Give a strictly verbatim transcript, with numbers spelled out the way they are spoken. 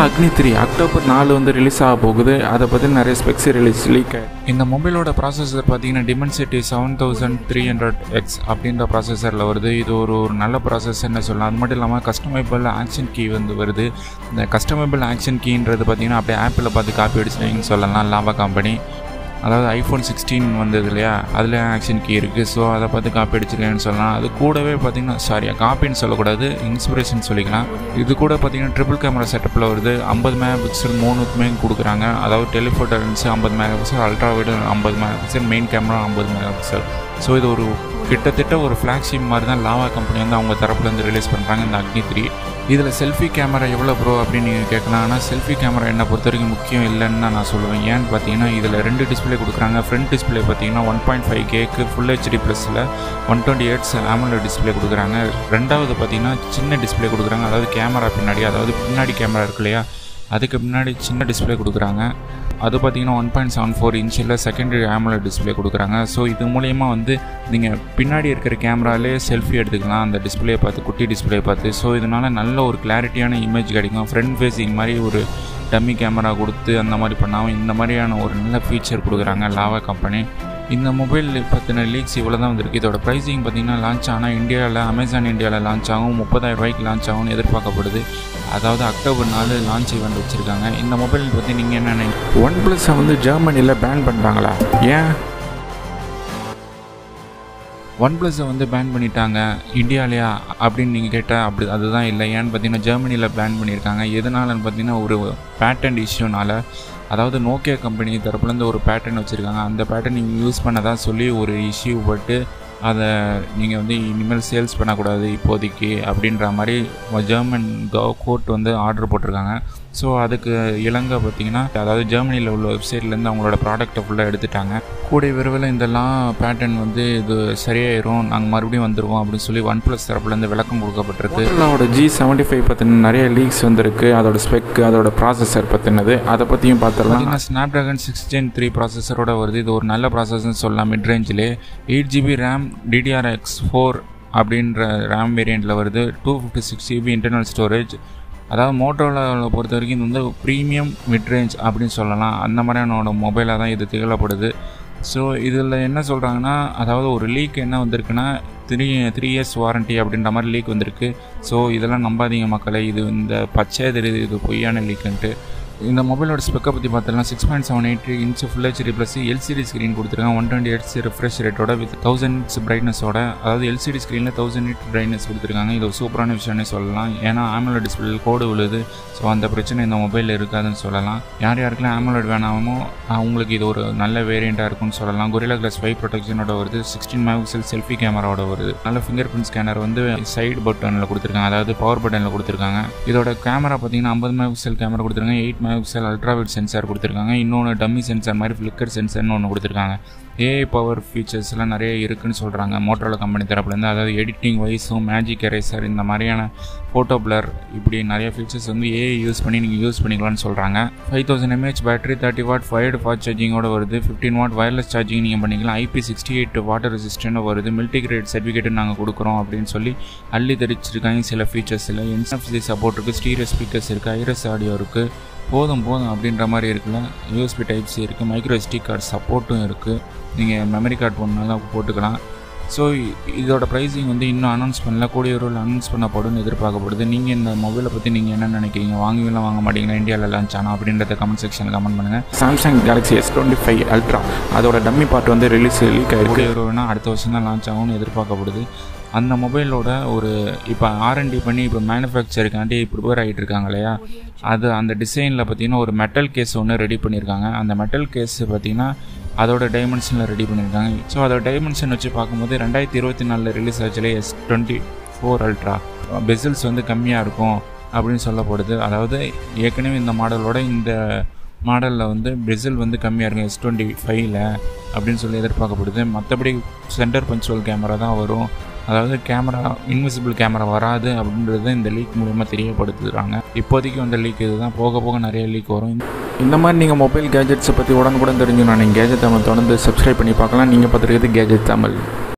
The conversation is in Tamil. Lava Agni three October fourth வந்து ரிலீஸ் ஆக போகுது. அத பத்தி நிறைய ஸ்பெக்ஸ் ரிலீஸ் லீக் ஆயிருக்கு. இந்த மொபைலோட processor பாத்தீங்கன்னா Dimensity seven three hundred X அப்படிங்கற processorல வருது. இது ஒரு ஒரு நல்ல processorனு சொல்லலாம். அது மட்டும் இல்லாம customizable action key வந்து வருது. இந்த customizable action keyன்றது பாத்தீங்கன்னா அப்படியே ஆப்பில பார்த்து காப்பி அடிச்சீங்கன்னு சொல்லலாம். லாவா கம்பெனி அதாவது ஐபோன் சிக்ஸ்டீன் வந்தது இல்லையா, அதில் ஆக்ஷன் கீ இருக்குது. ஸோ அதை பார்த்து காப்பி அடிச்சிருக்கேன்னு சொல்லலாம். அது கூடவே பார்த்திங்கன்னா சாரியா காப்பின்னு சொல்லக்கூடாது, இன்ஸ்பிரேஷன் சொல்லிக்கலாம். இது கூட பார்த்திங்கன்னா ட்ரிபிள் கேமரா செட்டப்பில் வருது. ஐம்பது மேகா பிக்சல் மூணுக்குமே கொடுக்குறாங்க. அதாவது டெலிஃபோட்டோ லென்ஸ் ஐம்பது மேகா பிக்சல், அல்ட்ரா வைட் ஐம்பது மேகா பிக்சல், மெயின் கேமரா ஐம்பது மேகா பிக்சல். ஸோ இது ஒரு கிட்டத்தட்ட ஒரு ஃப்ளாக்ஷிப் மாதிரி தான் லாவா கம்பெனி வந்து அவங்க தரப்புலேருந்து ரிலீஸ் பண்ணுறாங்க இந்த அக்னி த்ரீ. இதில் செல்ஃபி கேமரா எவ்வளோ ப்ரோ அப்படின்னு நீங்கள் கேட்கலாம். ஆனால் செல்ஃபி கேமரா என்னை பொறுத்த வரைக்கும் முக்கியம் இல்லைன்னு தான் நான் சொல்லுவேன். ஏன்னு பார்த்தீங்கன்னா இதில் ரெண்டு டிஸ்பிளே கொடுக்குறாங்க. ஃப்ரண்ட் டிஸ்பிளே பார்த்தீங்கன்னா ஒன் பாயிண்ட் ஃபைவ் கேக்கு ஃபுல் ஹெச்டி ப்ளஸில் one twenty hertz AMOLED display கொடுக்குறாங்க. ரெண்டாவது பார்த்தீங்கன்னா சின்ன டிஸ்பிளே கொடுக்குறாங்க. அதாவது கேமரா பின்னாடி, அதாவது பின்னாடி கேமரா இருக்கு இல்லையா, அதுக்கு பின்னாடி சின்ன டிஸ்பிளே கொடுக்குறாங்க. அது பார்த்திங்கன்னா ஒன் பாயிண்ட் செவன் ஃபோர் இன்ச்சில் செகண்டரி AMOLED டிஸ்பிளே கொடுக்குறாங்க. ஸோ இது மூலயமா வந்து நீங்கள் பின்னாடி இருக்கிற கேமராலே செல்ஃபி எடுத்துக்கலாம், அந்த டிஸ்பிளே பார்த்து, குட்டி டிஸ்பிளே பார்த்து. ஸோ இதனால் நல்ல ஒரு கிளாரிட்டியான இமேஜ் கிடைக்கும். ஃப்ரண்ட் ஃபேஸிங் மாதிரி ஒரு டம்மி கேமரா கொடுத்து அந்த மாதிரி பண்ணாமல் இந்த மாதிரியான ஒரு நல்ல ஃபீச்சர் கொடுக்குறாங்க லாவா கம்பெனி. இந்த மொபைல் பற்றின லீக்ஸ் இவ்வளோ தான் வந்திருக்கு. இதோட ப்ரைஸிங் பார்த்திங்கன்னா லான்ச் ஆனால் இந்தியாவில் அமேசான் இந்தியாவில் லான்ச் ஆகும். முப்பதாயிரம் ரூபாய்க்கு லான்ச் ஆகும்னு எதிர்பார்க்கப்படுது. அதாவது அக்டோபர் நாலு லான்ச் ஈவெண்ட் வச்சுருக்காங்க. இந்த மொபைல் பற்றி நீங்கள் என்ன நினைக்கிறீங்க? ஒன் ப்ளஸை வந்து ஜெர்மனியில் பேன் பண்ணுறாங்களா? ஏன் ஒன் ப்ளஸை வந்து பேன் பண்ணிட்டாங்க இந்தியாவிலையா அப்படின்னு நீங்கள் கேட்டால் அப்படி அதுதான் இல்லை. ஏன்னு பார்த்தீங்கன்னா ஜெர்மனியில் பேன் பண்ணியிருக்காங்க. எதனாலன்னு பார்த்தீங்கன்னா ஒரு பேட்டன்ட் இஷ்யூனால், அதாவது நோக்கியா கம்பெனி தரப்புலேருந்து ஒரு பேட்டர்ன் வச்சுருக்காங்க. அந்த பேட்டர்ன் நீங்கள் யூஸ் பண்ணதான் சொல்லி ஒரு இஷ்யூ பட்டு அதை நீங்கள் வந்து இனிமேல் சேல்ஸ் பண்ணக்கூடாது இப்போதைக்கு அப்படின்ற மாதிரி ஜெர்மன் கவ் கோர்ட் வந்து ஆர்டர் போட்டிருக்காங்க. ஸோ அதுக்கு இலங்கை பார்த்திங்கன்னா, அதாவது ஜெர்மனியில் உள்ள வெப்சைட்லேருந்து அவங்களோட ப்ராடக்ட்டை ஃபுல்லாக எடுத்துட்டாங்க. கூடிய விரைவில் இதெல்லாம் பேட்டர்ன் வந்து இது சரியாயிரும், நாங்கள் மறுபடியும் வந்துடுவோம் அப்படின்னு சொல்லி ஒன் ப்ளஸ் தரப்புலேருந்து விளக்கம் கொடுக்கப்பட்டிருக்கு. மோட்டோரோலாவோட ஜி செவன்ட்டி ஃபைவ் பற்றின நிறைய லீக்ஸ் வந்துருக்கு. அதோட ஸ்பெக், அதோட ப்ராசஸர் பற்றினது, அதை பற்றியும் பார்த்துடலாம். ஏன்னா Snapdragon six gen three ப்ராசஸரோட வருது. இது ஒரு நல்ல ப்ராசஸ்ன்னு சொல்லலாம். மிட் ரேஞ்சிலே eight GB RAM DDR X four அப்படின்ற ரேம் வேரியண்ட்டில் வருது. Two fifty six GB internal storage. அதாவது மோட்டோரோலாவில் பொறுத்த வரைக்கும் இது வந்து ப்ரீமியம் மிட்ரேஞ்ச் அப்படின்னு சொல்லலாம். அந்த மாதிரியான மொபைலாக தான் இது திகழப்படுது. ஸோ இதில் என்ன சொல்கிறாங்கன்னா, அதாவது ஒரு லீக் என்ன வந்திருக்குன்னா த்ரீ த்ரீ இயர்ஸ் வாரண்ட்டி அப்படின்ற மாதிரி லீக் வந்திருக்கு. ஸோ இதெல்லாம் நம்பாதீங்க மக்களே, இது இந்த பச்சையாக தெரியுது, இது பொய்யான லீக்குன்ட்டு. இந்த மொபைலோட ஸ்பெக்கை பற்றி பார்த்தோம்னா six point seven eight inch full HD plus LCD screen கொடுத்துருக்காங்க. ஒன் டுவெண்ட்டி எயிட்ஸ் ரிஃப்ரெஷ் ரேட்டோட வித் தௌசண்ட் இட்ஸ் பிரைட்னஸோட, அதாவது எல்சிடி ஸ்க்ரீனில் தௌசண்ட் இட் பிரைட்னஸ் கொடுத்துருக்காங்க. இது ஒரு சூப்பரான விஷயம்னு சொல்லலாம். ஏன்னா AMOLED டிஸ்பிளே கோடு விழுது. ஸோ அந்த பிரச்சனை இந்த மொபைலில் இருக்காதுன்னு சொல்லலாம். யார் யாருக்கெல்லாம் AMOLED வேணாமோ அவங்களுக்கு இது ஒரு நல்ல வேரியண்ட்டாக இருக்கும்னு சொல்லலாம். Gorilla Glass ஃபைவ் ப்ரொடெக்ஷனோட வருது. சிக்ஸ்டீன் மெகா பிக்சல் செல்ஃபி கேமராவோட வருது. நல்ல ஃபிங்கர் பிரிண்ட் ஸ்கேனர் வந்து சைடு பட்டனில் கொடுத்துருக்காங்க, அதாவது பவர் பட்டனில் கொடுத்துருக்காங்க. இதோட கேமரா பார்த்தீங்கன்னா ஐம்பது மெகா பிக்சல் கேமரா கொடுத்துருக்காங்க. Eight megapixel ultrawide sensor கொடுத்துருக்காங்க. இன்னொன்று டம்மி சென்சார் மாதிரி ஃப்ளிக்கர் சென்சார்னு ஒன்று கொடுத்துருக்காங்க. ஏஐ பவர் ஃபீச்சர்ஸ்லாம் நிறைய இருக்குதுன்னு சொல்கிறாங்க மோட்டோரோலா கம்பெனி தரப்புலேருந்து. அதாவது எடிட்டிங் வைஸும் மேஜிக் எரேசர் இந்த மாதிரியான ஃபோட்டோ பிளர் இப்படி நிறைய ஃபீச்சர்ஸ் வந்து ஏஐ யூஸ் பண்ணி நீங்கள் யூஸ் பண்ணிக்கலாம்னு சொல்கிறாங்க. Five thousand mAh battery, thirty watt fired fast சார்ஜிங்கோட வருது. ஃபிஃப்டீன் வாட் வயர்லெஸ் சார்ஜிங் நீங்கள் பண்ணிக்கலாம். IP sixty eight water resistant வருது. மல்டி கிரேட் சர்டிஃபிகேட்டு நாங்கள் கொடுக்குறோம் அப்படின்னு சொல்லி அள்ளி தெரிச்சிருக்காங்க. சில ஃபீச்சர்ஸில் என்எஃப்சி சப்போர்ட் இருக்குது, ஸ்டீரியோ ஸ்பீக்கர்ஸ் இருக்குது, ஐரஸ் ஆடியோ இருக்குது. போதும் போதும் அப்படின்ற மாதிரி இருக்குல்ல. யூஎஸ்பி டைப் சி இருக்குது, மைக்ரோ எஸ்டி கார்டு சப்போர்ட்டும் இருக்குது. நீங்கள் மெமரி கார்டு போடணுன்னாலும் போட்டுக்கலாம். ஸோ இதோட ப்ரைஸிங் வந்து இன்னும் அனௌன்ஸ் பண்ணல, கூடிய ஒரு அனௌன்ஸ் பண்ணப்படும்னு எதிர்பார்க்கப்படுது. நீங்கள் இந்த மொபைலை பற்றி நீங்கள் என்ன நினைக்கிறீங்க? வாங்குவீங்களா வாங்க மாட்டீங்களா? இந்தியாவில் லான்ச் ஆனால் அப்படின்றத கமெண்ட் செக்ஷனில் கமெண்ட் பண்ணுங்கள். Samsung Galaxy S twenty five ultra அதோட டம்மி பார்ட் வந்து ரிலீஸ் லீக் ஆகிருக்கு. யூரோனா அடுத்த வருஷம் தான் லான்ச் ஆகும்னு எதிர்பார்க்கப்படுது. அந்த மொபைலோட ஒரு இப்போ ஆர்என்டி பண்ணி இப்போ மேனுஃபேக்சருக்காண்டி ப்ரிப்பேர் ஆகிட்டு இருக்காங்க இல்லையா, அது அந்த டிசைனில் பார்த்திங்கன்னா ஒரு மெட்டல் கேஸ் ஒன்று ரெடி பண்ணியிருக்காங்க. அந்த மெட்டல் கேஸ் பார்த்திங்கன்னா அதோட டைமென்ஷனில் ரெடி பண்ணியிருக்காங்க. ஸோ அதோட டைமென்ஷன் வச்சு பார்க்கும்போது ரெண்டாயிரத்தி இருபத்தி நாலில் ரிலீஸ் ஆச்சுல S twenty four ultra bezels வந்து கம்மியாக இருக்கும் அப்படின்னு சொல்லப்படுது. அதாவது ஏற்கனவே இந்த மாடலோட இந்த மாடலில் வந்து பெசல் வந்து கம்மியாக இருக்கும் எஸ் டுவெண்ட்டி ஃபைவ்ல அப்படின்னு சொல்லி எதிர்பார்க்கப்படுது. மற்றபடி சென்டர் பஞ்சுவல் கேமரா தான் வரும், அதாவது கேமரா இன்விசிபிள் கேமரா வராது அப்படின்றது இந்த லீக் மூலமாக தெரியப்படுத்துகிறாங்க. இப்போதைக்கு வந்த லீக் இதுதான், போக போக நிறைய லீக் வரும். இந்த மாதிரி நீங்கள் மொபைல் கேஜெட்ஸை பற்றி உடனுக்குடன் தெரிஞ்சுக்கணும். நீங்கள் கேஜெட் தமிழ் தொடர்ந்து சப்ஸ்கிரைப் பண்ணி பார்க்கலாம். நீங்கள் பார்த்துருக்கிறது கேஜெட் தமிழ்.